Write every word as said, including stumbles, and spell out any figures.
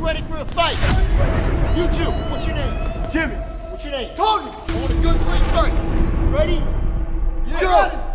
ready for a fight. You two, what's your name? Jimmy. What's your name? Tony. I want a good clean fight. Ready? Yeah. Go.